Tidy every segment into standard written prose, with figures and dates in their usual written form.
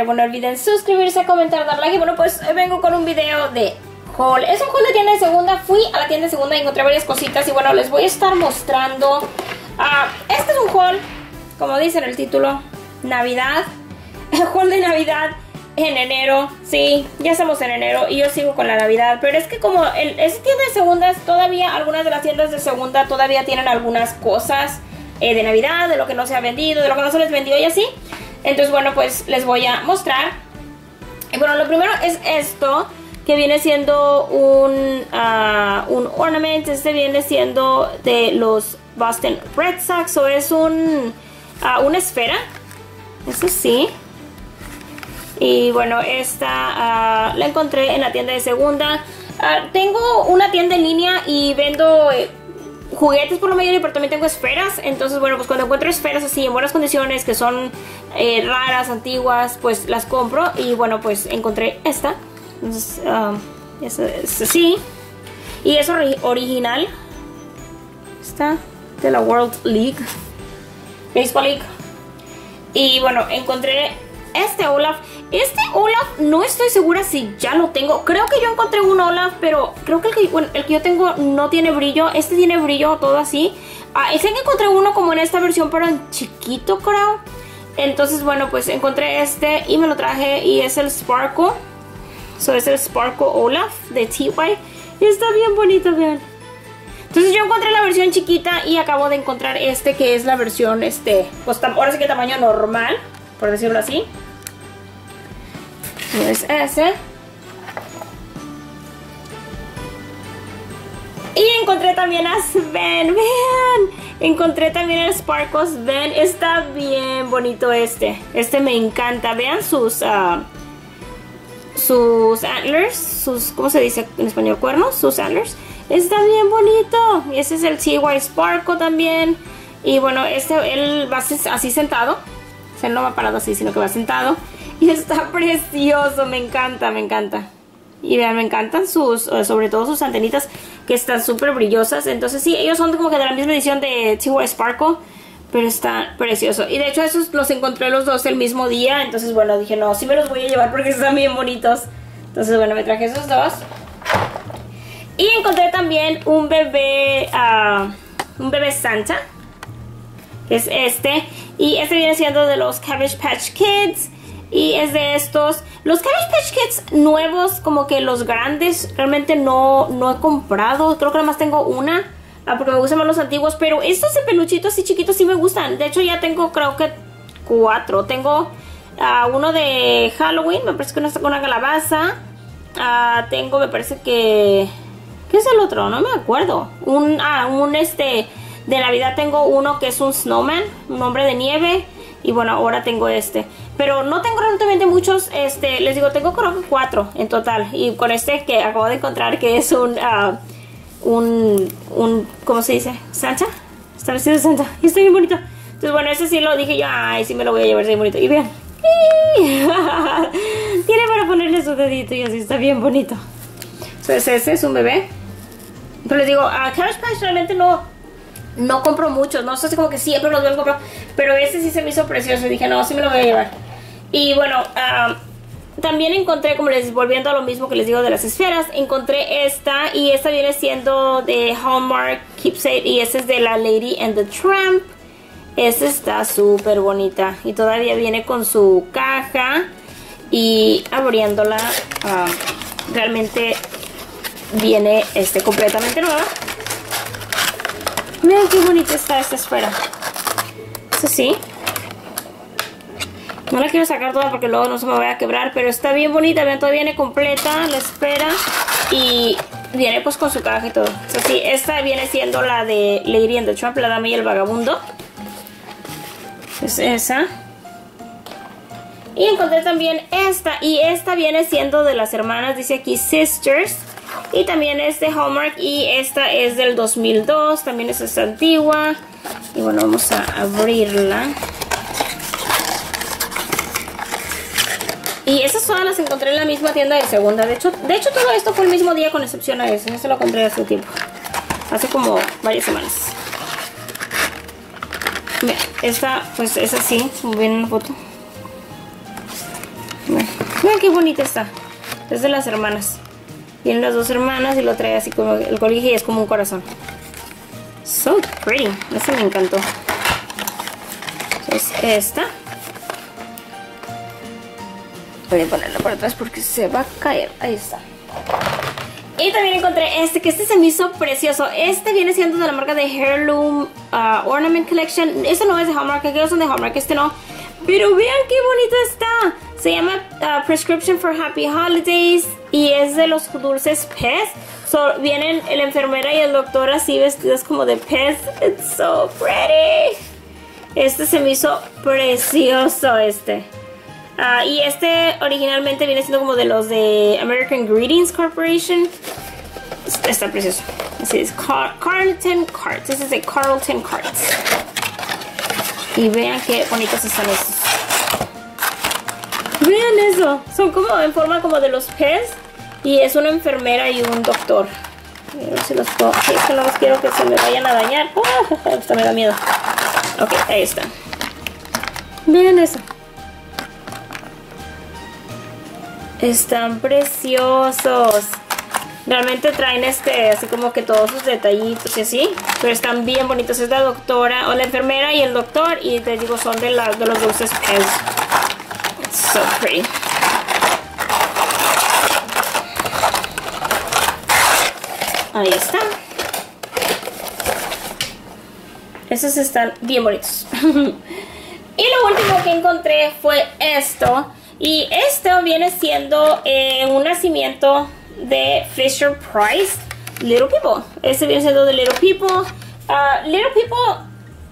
atrevo, no olviden suscribirse, comentar, dar like. Y bueno, pues vengo con un video de haul. Es un haul de tienda de segunda. Fui a la tienda de segunda y encontré varias cositas. Y bueno, les voy a estar mostrando. Este es un haul, como dice en el título, Navidad. El haul de Navidad en enero. Sí, ya estamos en enero y yo sigo con la Navidad. Pero es que como es tienda de segundas, todavía algunas de las tiendas de segunda todavía tienen algunas cosas de Navidad, de lo que no se ha vendido, de lo que no se les vendió y así. Entonces bueno, pues les voy a mostrar. Y bueno, lo primero es esto, que viene siendo un ornament. Este viene siendo de los Boston Red Socks, o es una esfera. Eso sí. Y bueno, esta la encontré en la tienda de segunda. Tengo una tienda en línea y vendo juguetes por lo mayor, pero también tengo esferas. Entonces bueno, pues cuando encuentro esferas así en buenas condiciones, que son raras, antiguas, pues las compro. Y bueno, pues encontré esta. Entonces es así. Y es original. Esta de la World League Baseball League. Y bueno, encontré este Olaf. Este Olaf no estoy segura si ya lo tengo. Creo que yo encontré un Olaf, pero creo que el que yo tengo no tiene brillo. Este tiene brillo, todo así. Sé que encontré uno como en esta versión, pero en chiquito creo. Entonces bueno, pues encontré este y me lo traje. Y es el Sparkle. So es el Sparkle Olaf de TY. Y está bien bonito, vean. Entonces yo encontré la versión chiquita y acabo de encontrar este, que es la versión pues ahora sí que tamaño normal, por decirlo así. Y es ese. Y encontré también a Sven. Vean, encontré también el Sparkos Ven. Está bien bonito este. Este me encanta. Vean sus antlers. ¿Cómo se dice en español? Cuernos. Sus antlers. Está bien bonito. Y ese es el TY Sparkle también. Y bueno, él va así sentado. O sea, no va parado así, sino que va sentado. Y está precioso, me encanta, me encanta. Y vean, me encantan sobre todo sus antenitas, que están súper brillosas. Entonces sí, ellos son como que de la misma edición de TY Sparkle, pero está precioso. Y de hecho esos los encontré los dos el mismo día. Entonces bueno, dije no, sí me los voy a llevar porque están bien bonitos. Entonces bueno, me traje esos dos. Y encontré también un bebé Santa, que es este. Y este viene siendo de los Cabbage Patch Kids. Y es de estos. Los Cabbage Patch Kids nuevos, como que los grandes, realmente no he comprado. Creo que nada más tengo una, porque me gustan más los antiguos. Pero estos de peluchitos así chiquitos sí me gustan. De hecho ya tengo creo que 4. Tengo uno de Halloween, me parece que uno está con una calabaza. Tengo, me parece que... ¿Qué es el otro? No me acuerdo. De Navidad tengo uno que es un snowman, un hombre de nieve. Y bueno, ahora tengo este. Pero no tengo realmente muchos. Les digo, tengo creo que 4 en total. Y con este que acabo de encontrar, que es ¿cómo se dice? ¿Santa? Está vestido de Santa. Y está bien bonito. Entonces bueno, ese sí lo dije yo. Ay, sí me lo voy a llevar, está bien bonito. Y vean. Tiene para ponerle su dedito y así, está bien bonito. Entonces ese es un bebé. Pero les digo, a Cabbage Patch realmente no compro muchos, no sé, es como que siempre los voy a comprar, pero este sí se me hizo precioso y dije, no, sí me lo voy a llevar. Y bueno, también encontré, como les volviendo a lo mismo que les digo de las esferas, encontré esta, y esta viene siendo de Hallmark Keepsake, y esta es de la Lady and the Tramp. Esta está súper bonita y todavía viene con su caja, y abriéndola realmente viene completamente nueva. Miren qué bonita está esta esfera. Eso sí. No la quiero sacar toda porque luego no se me vaya a quebrar. Pero está bien bonita. Vean, todavía viene completa la esfera. Y viene pues con su caja y todo. Eso sí, esta viene siendo la de Lady and the Tramp, la dama y el vagabundo. Es esa. Y encontré también esta. Y esta viene siendo de las hermanas. Dice aquí Sisters. Y también es de Hallmark y esta es del 2002, también es antigua. Y bueno, vamos a abrirla. Y esas todas las encontré en la misma tienda de segunda. De hecho todo esto fue el mismo día con excepción a ese. Ese lo compré hace tiempo, hace como varias semanas. Esta pues es así, como ven en la foto. Mira qué bonita está. Es de las hermanas. Vienen las dos hermanas y lo trae así como el colegio y es como un corazón. So pretty. Esta me encantó. Entonces esta. Voy a ponerla por atrás porque se va a caer. Ahí está. Y también encontré este, que este se me hizo precioso. Este viene siendo de la marca de Heirloom Ornament Collection. Este no es de Hallmark, aquellos son de Hallmark, este no. Pero vean qué bonito está. Se llama Prescription for Happy Holidays y es de los dulces Pez. So, vienen la enfermera y el doctor así vestidas como de Pez. It's so pretty. Este se me hizo precioso este. Y este originalmente viene siendo como de los de American Greetings Corporation. Está precioso. Así es, Carlton Cards. Este es de Carlton Cards. Y vean qué bonitos están estos. Vean eso. Son como en forma como de los Pez. Y es una enfermera y un doctor. A ver si los puedo. Sí, es que no los quiero que se me vayan a dañar. Oh, hasta me da miedo. Ok, ahí está. Vean eso. Están preciosos. Realmente traen así como que todos sus detallitos y así. Pero están bien bonitos. Es la doctora o la enfermera y el doctor. Y te digo, son de los dulces Pez. It's so pretty. Ahí está. Estos están bien bonitos. Y lo último que encontré fue esto. Y esto viene siendo un nacimiento de Fisher Price Little People. Este viene siendo de Little People. Little People,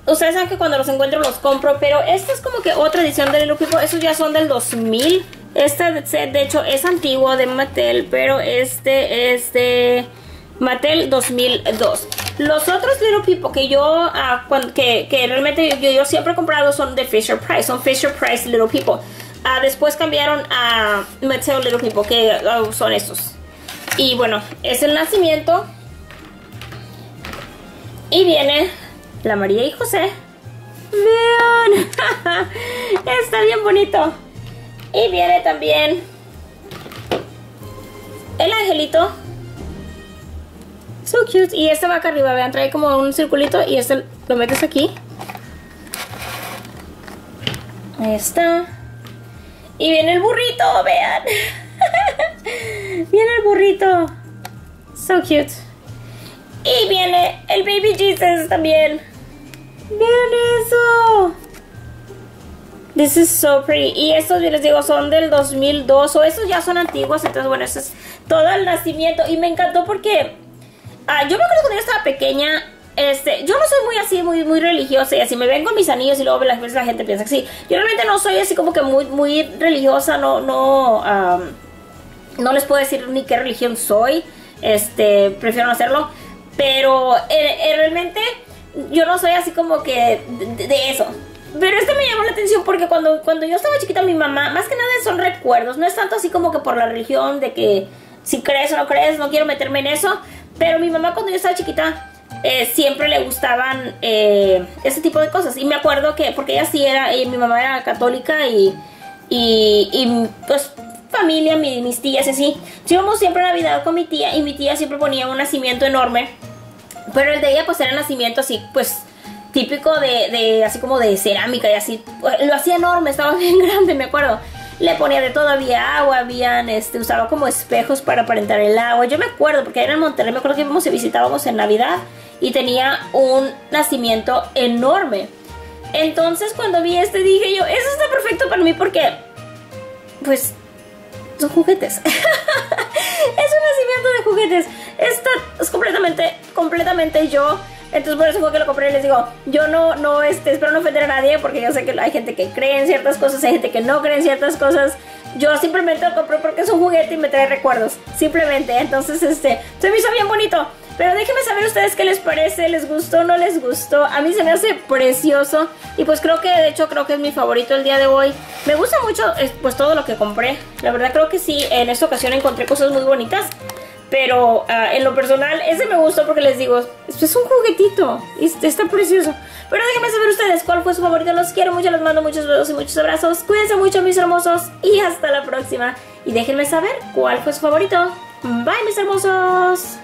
ustedes saben que cuando los encuentro los compro. Pero esta es como que otra edición de Little People. Estos ya son del 2000. Este set de hecho es antiguo de Mattel. Pero este es de Mattel 2002. Los otros Little People que yo, que realmente yo siempre he comprado son de Fisher Price. Son Fisher Price Little People. Después cambiaron a Mattel Little People, que son estos. Y bueno, es el nacimiento. Y viene la María y José. ¡Vean! Está bien bonito. Y viene también el angelito. So cute. Y este va acá arriba, vean, trae como un circulito. Y este lo metes aquí. Ahí está. Y viene el burrito, vean. Viene el burrito. So cute. Y viene el baby Jesus también. Vean eso. This is so pretty. Y estos, les digo, son del 2002. O estos ya son antiguos. Entonces, bueno, eso es todo el nacimiento. Y me encantó porque yo me acuerdo cuando yo estaba pequeña. Yo no soy muy así, muy religiosa y así, me ven con mis anillos y luego la gente piensa que sí. Yo realmente no soy así como que muy religiosa, no les puedo decir ni qué religión soy, prefiero no hacerlo, pero realmente yo no soy así como que de eso. Pero me llamó la atención porque cuando yo estaba chiquita mi mamá, más que nada son recuerdos, no es tanto así como que por la religión de que si crees o no crees, no quiero meterme en eso, pero mi mamá cuando yo estaba chiquita, siempre le gustaban ese tipo de cosas. Y me acuerdo que, porque ella sí era, mi mamá era católica y pues familia, mis tías y así. Llevamos siempre Navidad con mi tía y mi tía siempre ponía un nacimiento enorme. Pero el de ella pues era nacimiento así, pues típico de así como de cerámica y así. Lo hacía enorme, estaba bien grande, me acuerdo. Le ponía de todo, había agua, habían, usaba como espejos para aparentar el agua. Yo me acuerdo, porque era en Monterrey, me acuerdo que íbamos y visitábamos en Navidad y tenía un nacimiento enorme. Entonces cuando vi dije yo, eso está perfecto para mí porque, pues, son juguetes. Es un nacimiento de juguetes. Esta es completamente yo. Entonces por eso fue que lo compré y les digo, yo no espero no ofender a nadie porque yo sé que hay gente que cree en ciertas cosas, hay gente que no cree en ciertas cosas. Yo simplemente lo compré porque es un juguete y me trae recuerdos, simplemente. Entonces se me hizo bien bonito. Pero déjenme saber ustedes qué les parece, les gustó o no les gustó. A mí se me hace precioso y pues creo que, de hecho, creo que es mi favorito el día de hoy. Me gusta mucho pues todo lo que compré. La verdad creo que sí, en esta ocasión encontré cosas muy bonitas. Pero en lo personal, ese me gustó porque les digo, esto es un juguetito, está precioso. Pero déjenme saber ustedes cuál fue su favorito. Los quiero mucho, les mando muchos besos y muchos abrazos. Cuídense mucho, mis hermosos, y hasta la próxima. Y déjenme saber cuál fue su favorito. Bye, mis hermosos.